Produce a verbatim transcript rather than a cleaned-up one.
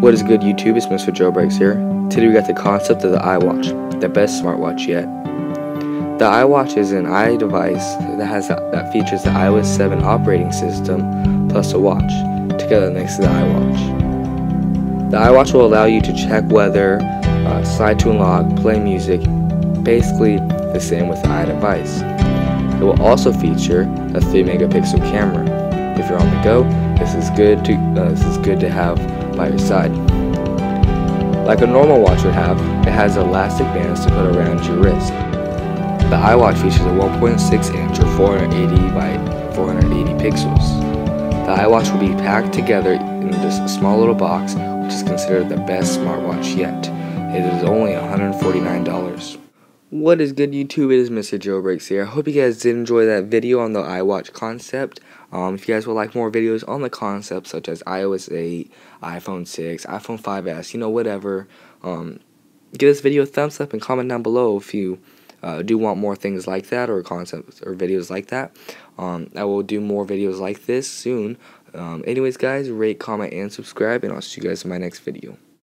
What is good, YouTube? It's Mister Joe Briggs here. Today we got the concept of the iWatch, the best smartwatch yet. The iWatch is an iDevice that has a, that features the i O S seven operating system plus a watch, together next to the iWatch. The iWatch will allow you to check weather, uh, slide to unlock, play music, basically the same with the iDevice. It will also feature a three megapixel camera. If you're on the go, this is good to uh, this is good to have by your side. Like a normal watch would have, it has elastic bands to put around your wrist. The iWatch features a one point six inch or four hundred eighty by four hundred eighty pixels. The iWatch will be packed together in this small little box, which is considered the best smartwatch yet. It is only one hundred forty-nine dollars. What is good, YouTube? It is Mister Joe Briggs here. I hope you guys did enjoy that video on the iWatch concept. Um, if you guys would like more videos on the concept, such as i O S eight, iPhone six, iPhone five S, you know, whatever, um, give this video a thumbs up and comment down below if you uh, do want more things like that, or concepts or videos like that. Um, I will do more videos like this soon. Um, anyways, guys, rate, comment, and subscribe, and I'll see you guys in my next video.